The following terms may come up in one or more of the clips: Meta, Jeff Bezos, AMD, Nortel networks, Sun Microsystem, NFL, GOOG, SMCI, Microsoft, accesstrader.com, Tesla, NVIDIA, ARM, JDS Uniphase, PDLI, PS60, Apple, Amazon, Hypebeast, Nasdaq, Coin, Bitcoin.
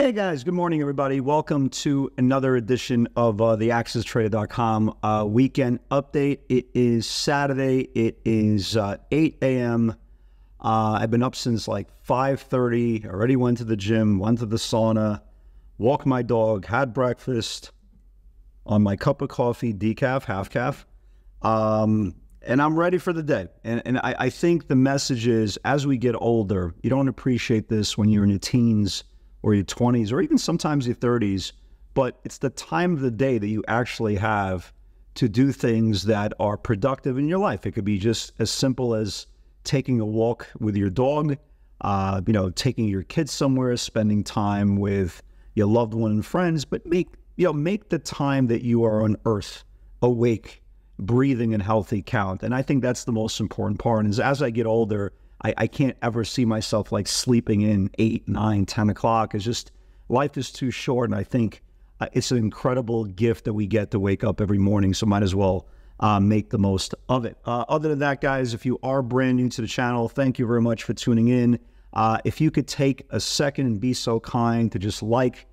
Hey guys, good morning everybody. Welcome to another edition of the accesstrader.com weekend update. It is Saturday. It is 8 a.m. I've been up since like 5:30. Already went to the gym, went to the sauna, walked my dog, had breakfast on my cup of coffee, decaf, half calf. And I'm ready for the day. And I think the message is, as we get older, you don't appreciate this when you're in your teens or your 20s, or even sometimes your 30s, but it's the time of the day that you actually have to do things that are productive in your life. It could be just as simple as taking a walk with your dog, you know, taking your kids somewhere, spending time with your loved one and friends, but make the time that you are on earth awake, breathing, and healthy count. And I think that's the most important part. Is as I get older, I can't ever see myself like sleeping in 8, 9, 10 o'clock. It's just, life is too short. And I think it's an incredible gift that we get to wake up every morning. So might as well make the most of it. Other than that, guys, if you are brand new to the channel, thank you very much for tuning in. If you could take a second and be so kind to just like,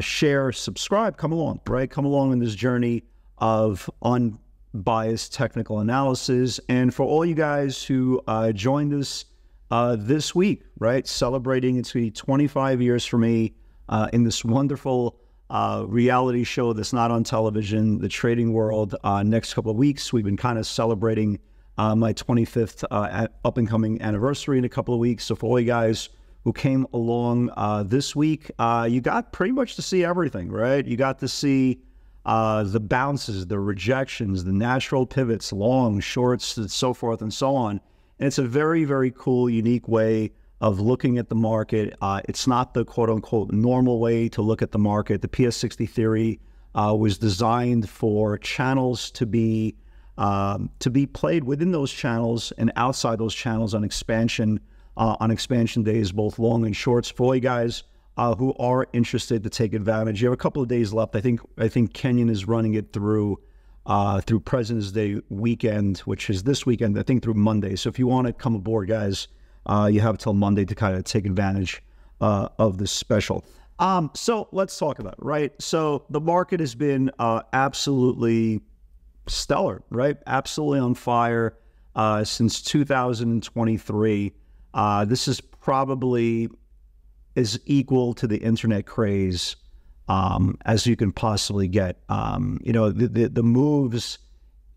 share, subscribe, come along, right? Come along in this journey of unbiased technical analysis. And for all you guys who joined us this week, right, celebrating, it's going to be 25 years for me in this wonderful reality show that's not on television, The Trading World. Next couple of weeks, we've been kind of celebrating my 25th up-and-coming anniversary in a couple of weeks. So for all you guys who came along this week, you got pretty much to see everything, right? You got to see the bounces, the rejections, the natural pivots, long, shorts, and so forth and so on. And it's a very, very cool, unique way of looking at the market. It's not the quote-unquote normal way to look at the market. The PS60 theory was designed for channels to be played within those channels and outside those channels on expansion days, both long and shorts. For you guys who are interested to take advantage, you have a couple of days left. I think Kenyon is running it through through President's Day weekend, which is this weekend, I think, through Monday. So if you want to come aboard, guys, you have till Monday to kind of take advantage of this special. So let's talk about it, right? So the market has been absolutely stellar, right? Absolutely on fire since 2023. This is probably is equal to the internet craze as you can possibly get. You know, the moves,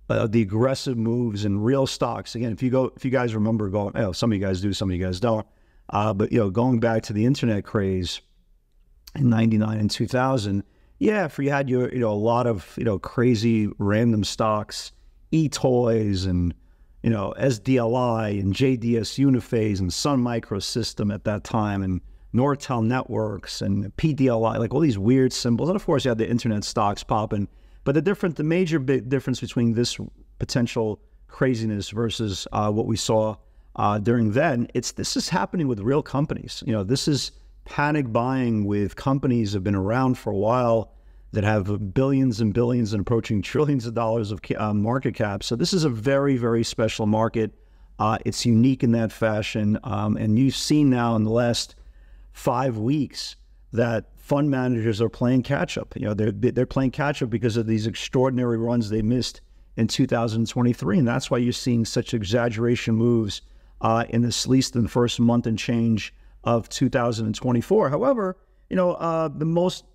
the aggressive moves in real stocks. Again, if you guys remember going, oh, some of you guys do, some of you guys don't. But you know, going back to the internet craze in '99 and 2000, yeah, if you had your a lot of crazy random stocks, e-toys and SDLI and JDS Uniphase and Sun Microsystem at that time and Nortel networks and PDLI, like all these weird symbols. And of course, you had the internet stocks popping. But the major big difference between this potential craziness versus what we saw during then, this is happening with real companies. You know, this is panic buying with companies that have been around for a while that have billions and billions and approaching trillions of dollars of market cap. So this is a very, very special market. It's unique in that fashion. And you've seen now in the last 5 weeks that fund managers are playing catch up. You know, they're playing catch up because of these extraordinary runs they missed in 2023. And that's why you're seeing such exaggeration moves in this, at least in the first month and change of 2024. However, the most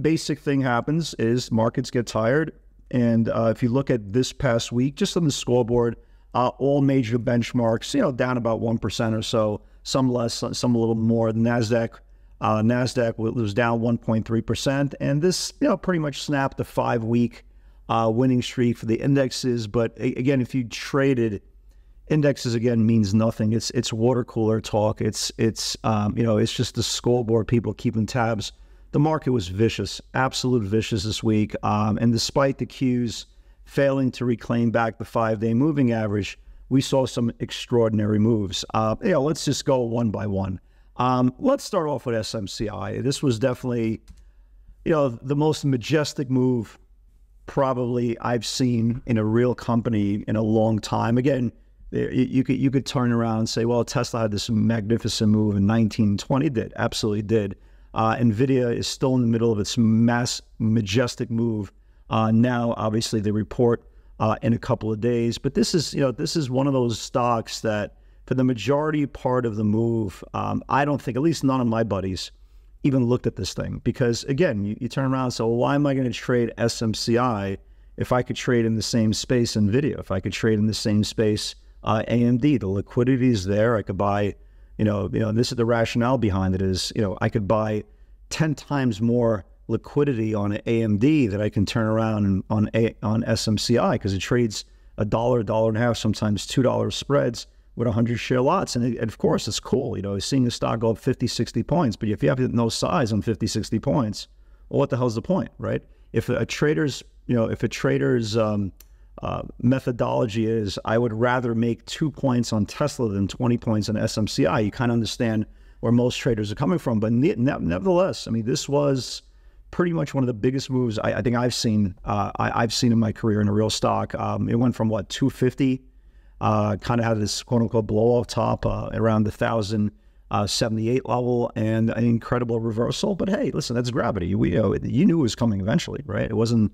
basic thing happens is markets get tired. And if you look at this past week, just on the scoreboard, all major benchmarks, down about 1% or so. Some less, some a little more. The Nasdaq was down 1.3%, and this, pretty much snapped a 5-week winning streak for the indexes. But again, if you traded indexes, again means nothing. It's water cooler talk. It's just the scoreboard people keeping tabs. The market was vicious, absolute vicious this week. And despite the cues failing to reclaim back the 5-day moving average, we saw some extraordinary moves. You know, let's just go one by one. Let's start off with SMCI. This was definitely, you know, the most majestic move probably I've seen in a real company in a long time. Again, you could turn around and say, well, Tesla had this magnificent move in 1920. It did, absolutely did. NVIDIA is still in the middle of its majestic move. Now, obviously, they report in a couple of days, but this is, you know, this is one of those stocks that, for the majority part of the move, I don't think, at least none of my buddies, even looked at this thing. Because again, you turn around and say, well, why am I going to trade SMCI if I could trade in the same space NVIDIA, if I could trade in the same space AMD? The liquidity is there. I could buy, you know, this is the rationale behind it is, you know, I could buy 10 times more liquidity on AMD that I can turn around and on SMCI, because it trades $1, $1.50, sometimes $2 spreads with 100 share lots. And of course, it's cool, you know, seeing the stock go up 50, 60 points. But if you have no size on 50, 60 points, well, what the hell's the point, right? If a trader's, you know, if a trader's methodology is, I would rather make 2 points on Tesla than 20 points on SMCI, you kind of understand where most traders are coming from. But nevertheless, I mean, this was pretty much one of the biggest moves I think I've seen. I've seen in my career in a real stock. It went from what, 250. Kind of had this quote unquote blow off top around the 1,078 level, and an incredible reversal. But hey, listen, that's gravity. You knew it was coming eventually, right? It wasn't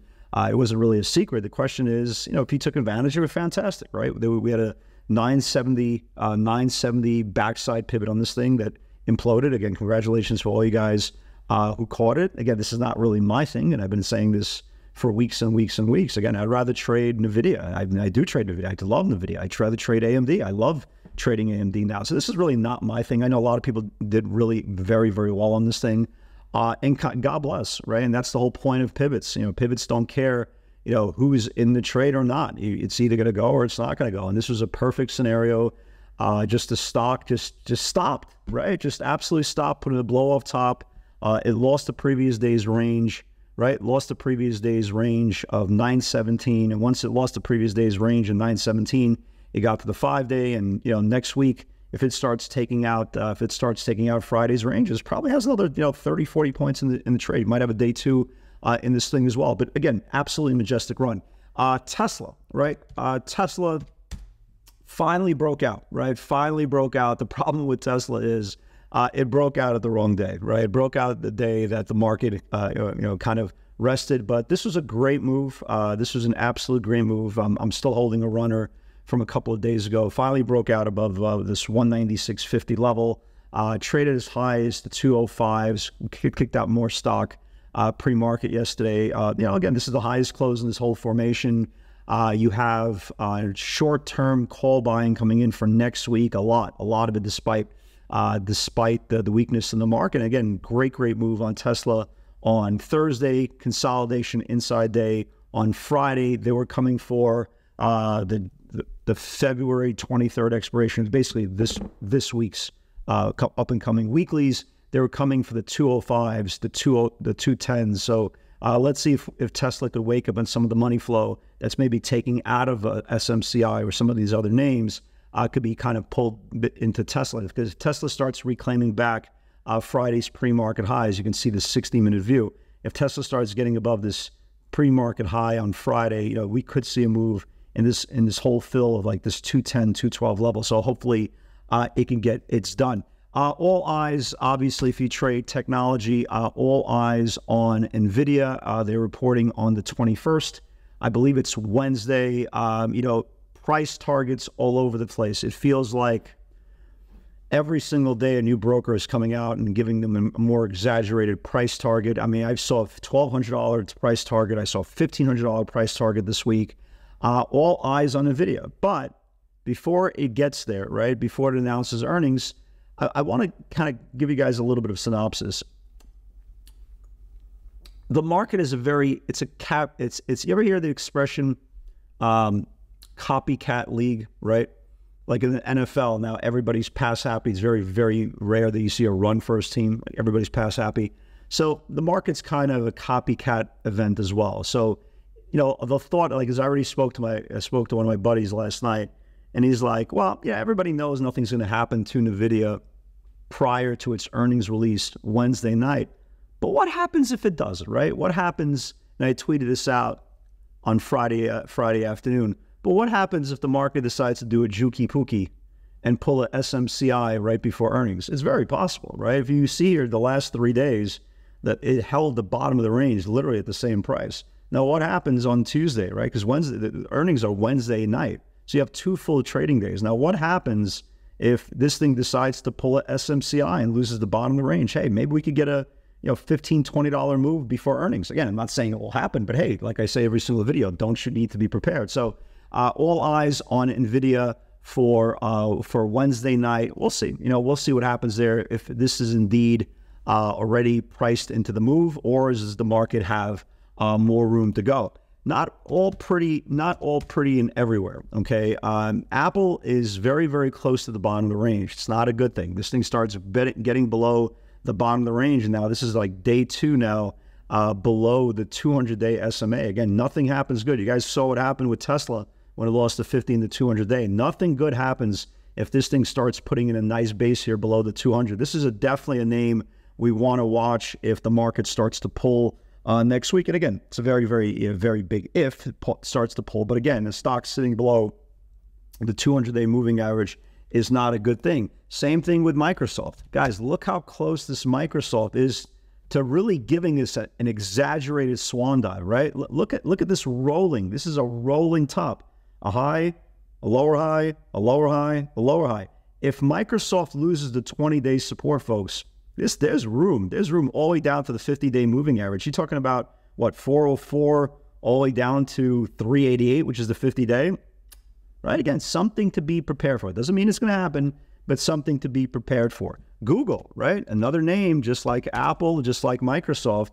really a secret. The question is, you know, if you took advantage of it, fantastic, right? We had a 970 backside pivot on this thing that imploded. Again, congratulations for all you guys who caught it. Again, this is not really my thing, and I've been saying this for weeks and weeks and weeks. Again, I'd rather trade NVIDIA. I do trade NVIDIA. I love NVIDIA. I'd rather trade AMD. I love trading AMD now. So this is really not my thing. I know a lot of people did really very, very well on this thing. And God bless, right? And that's the whole point of pivots. You know, pivots don't care, you know, who's in the trade or not. It's either going to go or it's not going to go. And this was a perfect scenario. Just the stock just stopped, right? Just absolutely stopped, put in a blow off top. It lost the previous day's range. Right, lost the previous day's range of 917, and once it lost the previous day's range of 917, it got to the 5-day. And you know, next week, if it starts taking out, Friday's ranges, probably has another 30, 40 points in the trade. Might have a day two in this thing as well. But again, absolutely majestic run. Tesla, right? Tesla finally broke out, right? Finally broke out. The problem with Tesla is, it broke out at the wrong day, right? It broke out the day that the market, kind of rested. But this was a great move. This was an absolute great move. I'm still holding a runner from a couple of days ago. Finally broke out above this 196.50 level. Traded as high as the 205s. Kicked out more stock pre-market yesterday. Again, this is the highest close in this whole formation. You have short-term call buying coming in for next week. A lot of it, despite the weakness in the market. And again, great move on Tesla on Thursday, consolidation inside day. On Friday, they were coming for the February 23rd expiration, basically this week's up and coming weeklies. They were coming for the 205s, the 210s. So let's see if Tesla could wake up on some of the money flow that's maybe taking out of SMCI or some of these other names. Could be kind of pulled into Tesla, because if Tesla starts reclaiming back Friday's pre-market highs, you can see the 60-minute view. If Tesla starts getting above this pre-market high on Friday, you know, we could see a move in this whole fill of like this 210, 212 level. So hopefully it can get its done. All eyes, obviously, if you trade technology, all eyes on NVIDIA. They're reporting on the 21st. I believe it's Wednesday. Price targets all over the place. It feels like every single day a new broker is coming out and giving them a more exaggerated price target. I mean, I saw a $1,200 price target. I saw a $1,500 price target this week. All eyes on NVIDIA. But before it gets there, right, before it announces earnings, I want to kind of give you guys a little bit of synopsis. The market is you ever hear the expression, copycat league, right? Like in the NFL, now everybody's pass happy. It's very, very rare that you see a run first team. Everybody's pass happy. So the market's kind of a copycat event as well. So, you know, the thought, like, as I already spoke to one of my buddies last night, And he's like, well, yeah, everybody knows nothing's going to happen to NVIDIA prior to its earnings release Wednesday night. But what happens if it doesn't, right? What happens, and I tweeted this out on Friday afternoon, but what happens if the market decides to do a jookie-pookie and pull a SMCI right before earnings? It's very possible, right? If you see here the last 3 days that it held the bottom of the range literally at the same price. Now, what happens on Tuesday, right? Because Wednesday, the earnings are Wednesday night. So you have 2 full trading days. Now, what happens if this thing decides to pull a SMCI and loses the bottom of the range? Hey, maybe we could get a $15, $20 move before earnings. Again, I'm not saying it will happen, but hey, like I say every single video, don't you need to be prepared? So all eyes on NVIDIA for Wednesday night. We'll see. We'll see what happens there, if this is indeed already priced into the move, or does the market have more room to go? Not all pretty and everywhere, okay? Apple is very, very close to the bottom of the range. It's not a good thing. This thing starts getting below the bottom of the range, and now this is like day 2 now, below the 200-day SMA. Again, nothing happens good. You guys saw what happened with Tesla when it lost the 50 and the 200-day. Nothing good happens if this thing starts putting in a nice base here below the 200. This is definitely a name we want to watch if the market starts to pull next week. And again, it's a very, very, very big if it starts to pull. But again, the stock sitting below the 200-day moving average is not a good thing. Same thing with Microsoft. Guys, look how close this Microsoft is to really giving us an exaggerated swan dive, right? Look at this rolling. This is a rolling top. A high, a lower high, a lower high, a lower high. If Microsoft loses the 20-day support, folks, there's room. There's room all the way down to the 50-day moving average. You're talking about, what, 404 all the way down to 388, which is the 50-day. Right? Again, something to be prepared for. It doesn't mean it's going to happen, but something to be prepared for. Google, right? Another name, just like Apple, just like Microsoft.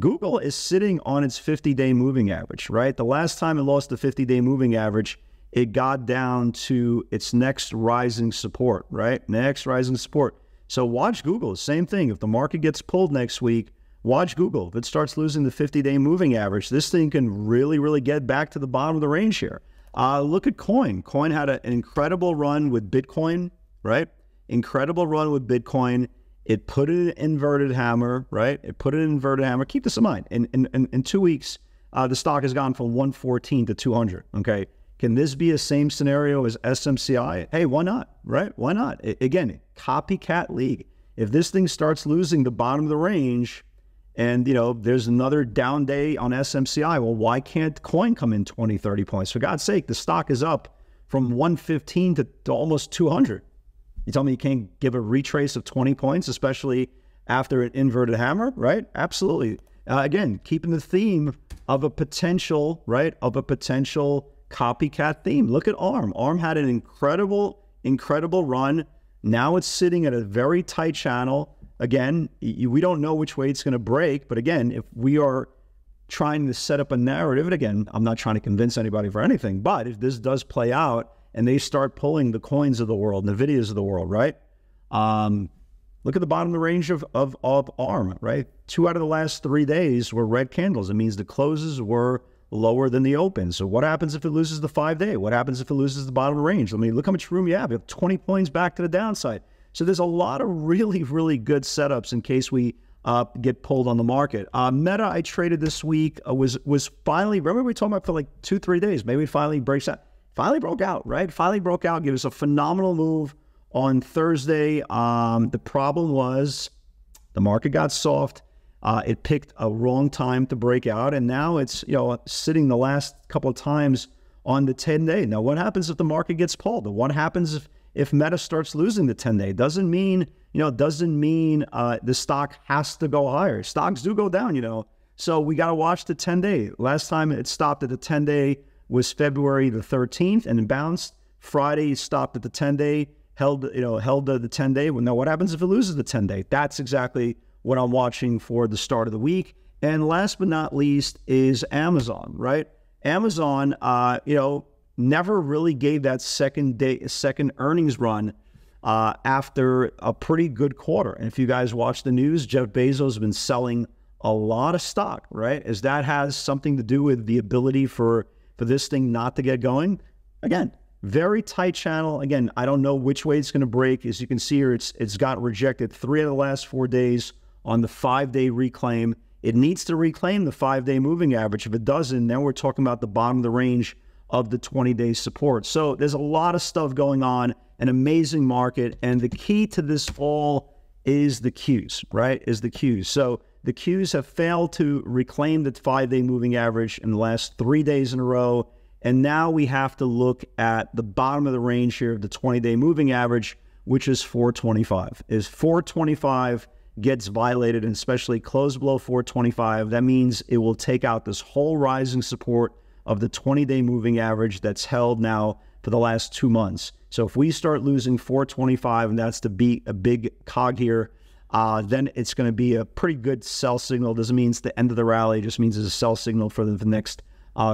Google is sitting on its 50-day moving average, right? The last time it lost the 50-day moving average, it got down to its next rising support, right? Next rising support. So watch Google. Same thing. If the market gets pulled next week, watch Google. If it starts losing the 50-day moving average, this thing can really, really get back to the bottom of the range here. Look at Coin. Coin had an incredible run with Bitcoin, right? Incredible run with Bitcoin. It put in an inverted hammer, right? It put in an inverted hammer. Keep this in mind. In 2 weeks, the stock has gone from 114 to 200, okay? Can this be the same scenario as SMCI? Hey, why not, right? Why not? Again, copycat league. If this thing starts losing the bottom of the range, and, there's another down day on SMCI. Well, why can't Coin come in 20, 30 points? For God's sake, the stock is up from 115 to almost 200. You tell me you can't give a retrace of 20 points, especially after an inverted hammer, right? Absolutely. Again, keeping the theme of a potential, right, of a potential copycat theme. Look at ARM. ARM had an incredible, incredible run. Now it's sitting at a very tight channel. Again, we don't know which way it's going to break, but again, if we are trying to set up a narrative, and again, I'm not trying to convince anybody for anything, but if this does play out and they start pulling the Coins of the world, NVIDIA's of the world, right? Look at the bottom of the range of ARM, right? 2 out of the last 3 days were red candles. It means the closes were lower than the opens. So what happens if it loses the 5-day? What happens if it loses the bottom of the range? I mean, look how much room you have. You have 20 points back to the downside. So there's a lot of really, really good setups in case we get pulled on the market. Meta, I traded this week, was finally, remember we talked about for like 2-3 days, maybe it finally breaks out. Finally broke out, right? Finally broke out, gave us a phenomenal move on Thursday. The problem was the market got soft. It picked a wrong time to break out, and now it's sitting the last couple of times on the 10-day. Now, what happens if the market gets pulled? What happens if Meta starts losing the 10-day? Doesn't mean, the stock has to go higher. Stocks do go down, So we got to watch the 10-day. Last time it stopped at the 10-day was February the 13th and it bounced. Friday stopped at the 10-day, held the 10-day. Well, now what happens if it loses the 10-day? That's exactly what I'm watching for the start of the week. And last but not least is Amazon, right? Amazon, never really gave that second earnings run after a pretty good quarter. And if you guys watch the news, Jeff Bezos has been selling a lot of stock, right? As that has something to do with the ability for this thing not to get going. Again, Very tight channel. Again, I don't know which way it's going to break. As you can see here, it's got rejected 3 out of the last 4 days on the 5-day reclaim. It needs to reclaim the 5-day moving average. If it doesn't, then we're talking about the bottom of the range of the 20-day support. So there's a lot of stuff going on, an amazing market. And the key to this fall is the Qs, right? Is the Qs. So the Qs have failed to reclaim the 5-day moving average in the last 3 days in a row. And now we have to look at the bottom of the range here of the 20-day moving average, which is 425. Is 425 gets violated, and especially closed below 425, that means it will take out this whole rising support of the 20-day moving average that's held now for the last 2 months. So if we start losing 425, and that's to be a big cog here, then it's going to be a pretty good sell signal. Doesn't mean it's the end of the rally. It just means it's a sell signal for the next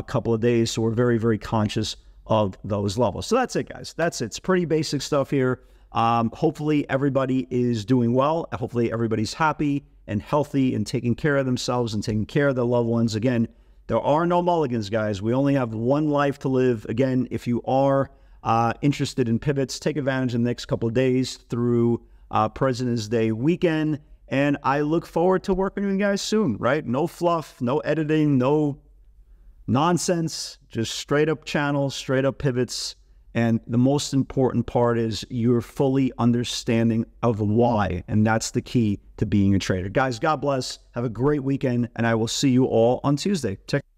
couple of days. So we're very, very conscious of those levels. So that's it, guys. That's it. It's pretty basic stuff here. Hopefully everybody is doing well. Hopefully everybody's happy and healthy and taking care of themselves and taking care of their loved ones. Again, there are no mulligans, guys. We only have one life to live. Again, if you are interested in pivots, take advantage in the next couple of days through President's Day weekend. And I look forward to working with you guys soon, right? No fluff, no editing, no nonsense, just straight up channels, straight up pivots. And the most important part is your fully understanding of why. And that's the key to being a trader. Guys, God bless. Have a great weekend. And I will see you all on Tuesday. Take care.